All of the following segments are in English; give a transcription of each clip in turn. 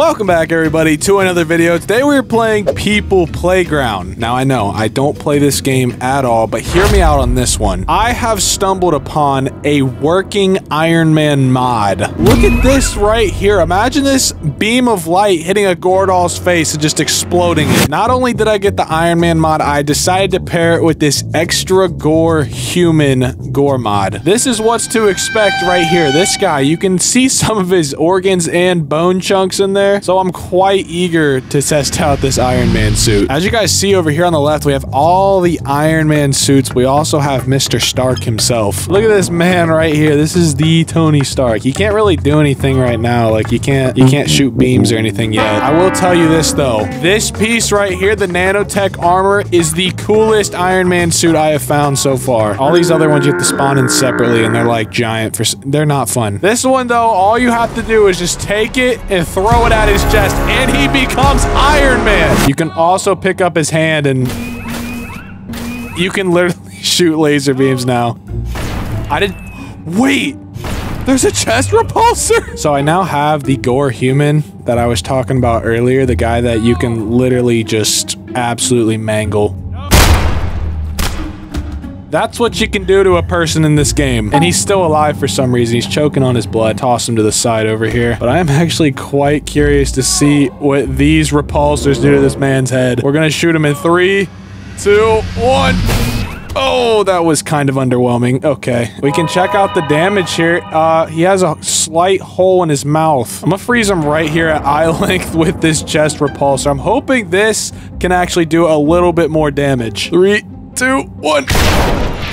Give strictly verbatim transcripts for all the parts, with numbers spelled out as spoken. Welcome back, everybody, to another video. Today we're playing People Playground. Now, I know I don't play this game at all, but hear me out on this one. I have stumbled upon a working Iron Man mod. Look at this right here. Imagine this beam of light hitting a Gordall's face and just exploding it. Not only did I get the Iron Man mod, I decided to pair it with this extra gore human gore mod. This is what's to expect right here. This guy, you can see some of his organs and bone chunks in there. So I'm quite eager to test out this Iron Man suit. As you guys see over here on the left, we have all the Iron Man suits. We also have Mister Stark himself. Look at this man right here. This is the Tony Stark. He can't really do anything right now. Like, you can't, you can't shoot beams or anything yet. I will tell you this, though. This piece right here, the nanotech armor, is the coolest Iron Man suit I have found so far. All these other ones you have to spawn in separately, and they're, like, giant. For, they're not fun. This one, though, all you have to do is just take it and throw it out. At his chest, and he becomes Iron Man. You can also pick up his hand, and you can literally shoot laser beams now. I didn't wait. There's a chest repulsor. So I now have the gore human that I was talking about earlier, the guy that you can literally just absolutely mangle. That's what you can do to a person in this game. And he's still alive for some reason. He's choking on his blood. Toss him to the side over here. But I'm actually quite curious to see what these repulsors do to this man's head. We're gonna shoot him in three, two, one. Oh, that was kind of underwhelming. Okay. We can check out the damage here. Uh, he has a slight hole in his mouth. I'm gonna freeze him right here at eye length with this chest repulsor. I'm hoping this can actually do a little bit more damage. Three, two, one.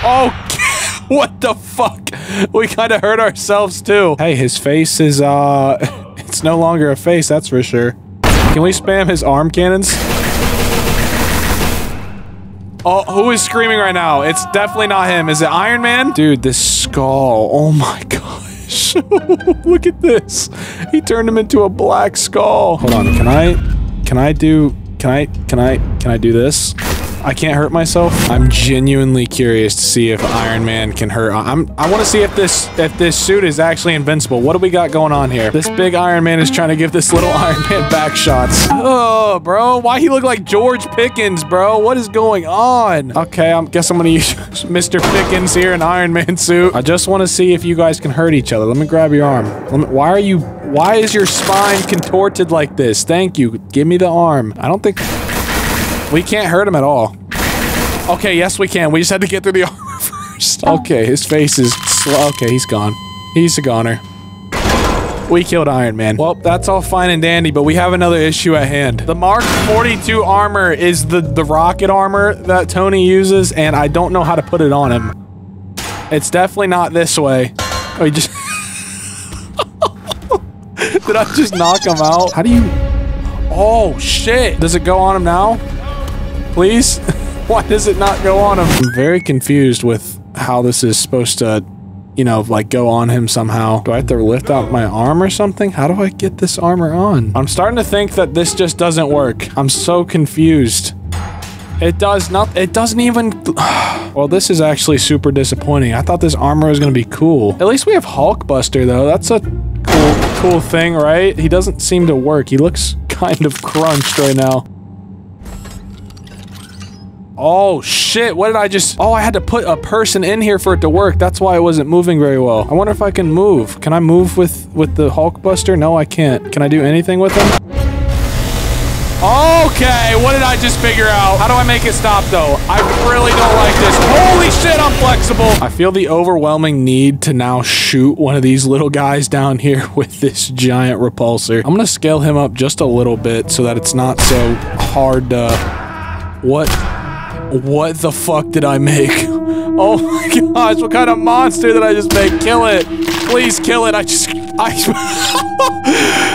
Oh, what the fuck? We kind of hurt ourselves too. Hey, his face is, uh, it's no longer a face, that's for sure. Can we spam his arm cannons? Oh, who is screaming right now? It's definitely not him. Is it Iron Man? Dude, this skull. Oh my gosh. Look at this. He turned him into a black skull. Hold on, can I, can I do, can I, can I, can I do this? I can't hurt myself. I'm genuinely curious to see if Iron Man can hurt. I'm, I want to see if this if this suit is actually invincible. What do we got going on here? This big Iron Man is trying to give this little Iron Man back shots. Oh, bro. Why he look like George Pickens, bro? What is going on? Okay, I guess I'm going to use Mister Pickens here in Iron Man suit. I just want to see if you guys can hurt each other. Let me grab your arm. Let me, why are you... Why is your spine contorted like this? Thank you. Give me the arm. I don't think... We can't hurt him at all. Okay, yes we can. We just had to get through the armor first. Okay, his face is slow. Okay, he's gone. He's a goner. We killed Iron Man. Well, that's all fine and dandy, but we have another issue at hand. The Mark forty-two armor is the, the rocket armor that Tony uses, and I don't know how to put it on him. It's definitely not this way. We just... Did I just knock him out? How do you... Oh, shit. Does it go on him now? Please? Why does it not go on him? I'm very confused with how this is supposed to, you know, like go on him somehow. Do I have to lift out my arm or something? How do I get this armor on? I'm starting to think that this just doesn't work. I'm so confused. It does not, it doesn't even, well, this is actually super disappointing. I thought this armor was going to be cool. At least we have Hulkbuster though. That's a cool, cool thing, right? He doesn't seem to work. He looks kind of crunched right now. Oh, shit. What did I just... Oh, I had to put a person in here for it to work. That's why it wasn't moving very well. I wonder if I can move. Can I move with, with the Hulkbuster? No, I can't. Can I do anything with him? Okay, what did I just figure out? How do I make it stop, though? I really don't like this. Holy shit, I'm flexible. I feel the overwhelming need to now shoot one of these little guys down here with this giant repulsor. I'm going to scale him up just a little bit so that it's not so hard to... What... What the fuck did I make? Oh my gosh, what kind of monster did I just make? Kill it. Please kill it. I just... I...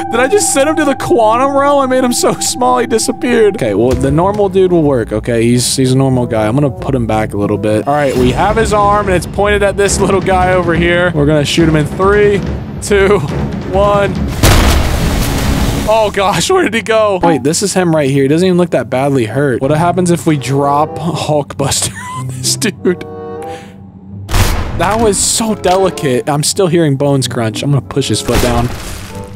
Did I just send him to the quantum realm? I made him so small he disappeared. Okay, well, the normal dude will work, okay? He's, he's a normal guy. I'm gonna put him back a little bit. All right, we have his arm, and it's pointed at this little guy over here. We're gonna shoot him in three, two, one... Oh gosh, where did he go? Wait, this is him right here. He doesn't even look that badly hurt. What happens if we drop Hulkbuster on this dude? That was so delicate. I'm still hearing bones crunch. I'm gonna push his foot down.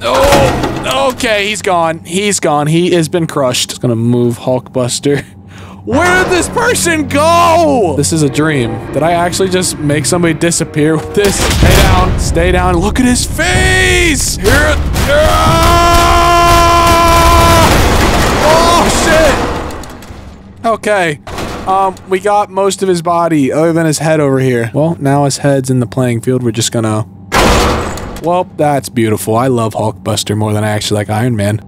Oh! Okay, he's gone. He's gone. He has been crushed. It's gonna move Hulkbuster. Where did this person go? This is a dream. Did I actually just make somebody disappear with this? Stay down. Stay down. Look at his face! Here it... Ah! Oh, shit! Okay. Um, we got most of his body, other than his head over here. Well, now his head's in the playing field. We're just gonna... Well, that's beautiful. I love Hulkbuster more than I actually like Iron Man.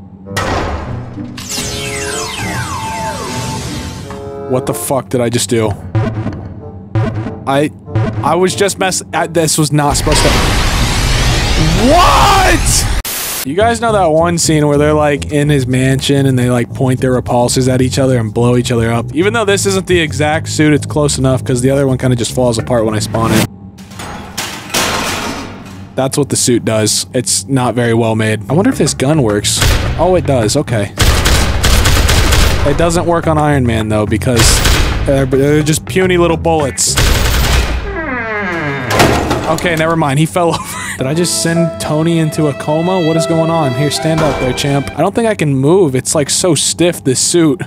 What the fuck did I just do? I... I was just mess- I, this was not supposed to- What?! You guys know that one scene where they're like in his mansion and they like point their repulsors at each other and blow each other up? Even though this isn't the exact suit, it's close enough because the other one kind of just falls apart when I spawn it. That's what the suit does. It's not very well made. I wonder if this gun works. Oh, it does. Okay. It doesn't work on Iron Man though because they're, they're just puny little bullets. Okay, never mind. He fell over. Did I just send Tony into a coma? What is going on? Here, stand up there, champ. I don't think I can move. It's like so stiff, this suit.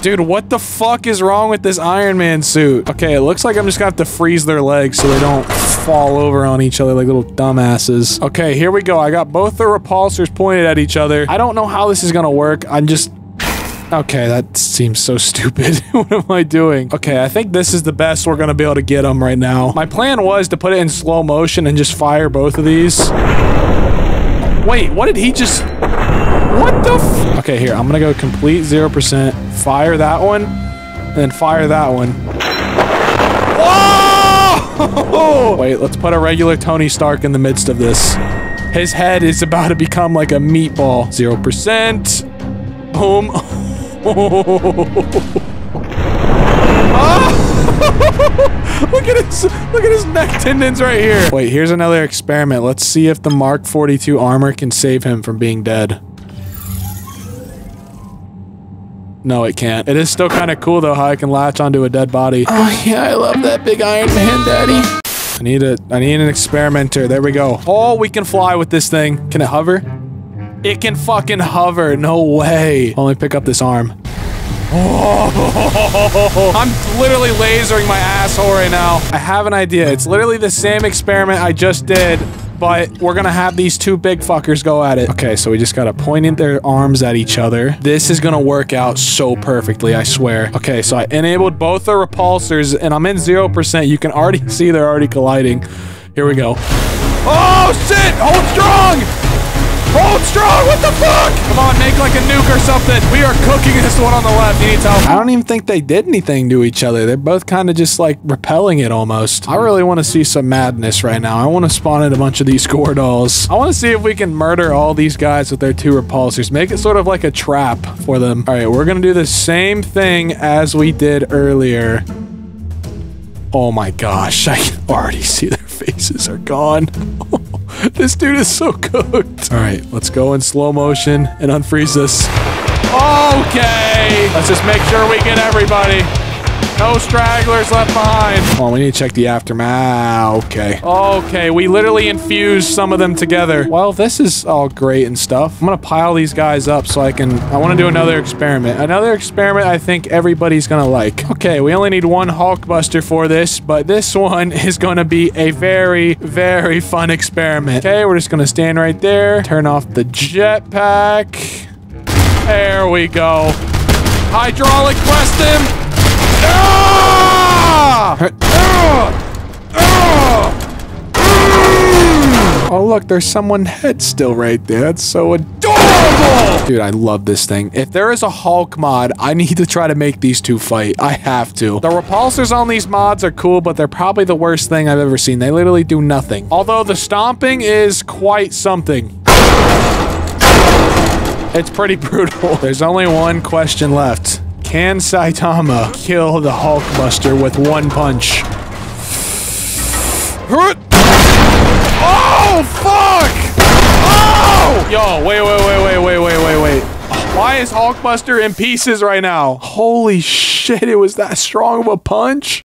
Dude, what the fuck is wrong with this Iron Man suit? Okay, it looks like I'm just gonna have to freeze their legs so they don't fall over on each other like little dumbasses. Okay, here we go. I got both the repulsors pointed at each other. I don't know how this is gonna work. I'm just... Okay, that seems so stupid. What am I doing? Okay, I think this is the best we're gonna be able to get them right now. My plan was to put it in slow motion and just fire both of these. Wait, what did he just... What the f- Okay, here, I'm gonna go complete zero percent, fire that one, and then fire that one. Whoa! Wait, let's put a regular Tony Stark in the midst of this. His head is about to become like a meatball. zero percent. Boom. Oh! Look at his, look at his neck tendons right here. Wait, here's another experiment. Let's see if the Mark forty-two armor can save him from being dead. No, it can't. It is still kind of cool, though, how I can latch onto a dead body. Oh, yeah, I love that big Iron Man, Daddy. I need a- I need an experimenter. There we go. Oh, we can fly with this thing. Can it hover? It can fucking hover. No way. I'll only pick up this arm. Oh, I'm literally lasering my asshole right now. I have an idea. It's literally the same experiment I just did, but we're gonna have these two big fuckers go at it. Okay, so we just gotta point in their arms at each other. This is gonna work out so perfectly, I swear. Okay, so I enabled both the repulsors, and I'm in zero percent. You can already see they're already colliding. Here we go. Oh, shit! Hold strong! Hold strong! What the fuck? Come on, make like a nuke or something. We are cooking this one on the left. He needs help. I don't even think they did anything to each other. They're both kind of just like repelling it almost. I really want to see some madness right now. I want to spawn in a bunch of these gore dolls. I want to see if we can murder all these guys with their two repulsors. Make it sort of like a trap for them. All right, we're going to do the same thing as we did earlier. Oh my gosh, I can already see their faces are gone. This dude is so cooked. All right, let's go in slow motion and unfreeze this. Okay. Let's just make sure we get everybody. No stragglers left behind. Oh, we need to check the aftermath. Okay. Okay, we literally infused some of them together. Well, this is all great and stuff. I'm gonna pile these guys up so I can... I want to do another experiment. Another experiment I think everybody's gonna like. Okay, we only need one Hulkbuster for this, but this one is gonna be a very, very fun experiment. Okay, we're just gonna stand right there. Turn off the jetpack. There we go. Hydraulic press them. Oh, look, there's someone's head still right there. That's so adorable! Dude, I love this thing. If there is a Hulk mod, I need to try to make these two fight. I have to. The repulsors on these mods are cool, but they're probably the worst thing I've ever seen. They literally do nothing. Although the stomping is quite something. It's pretty brutal. There's only one question left. Can Saitama kill the Hulkbuster with one punch? Oh, fuck! Oh! Yo, wait, wait, wait, wait, wait, wait, wait, wait. Why is Hulkbuster in pieces right now? Holy shit, it was that strong of a punch?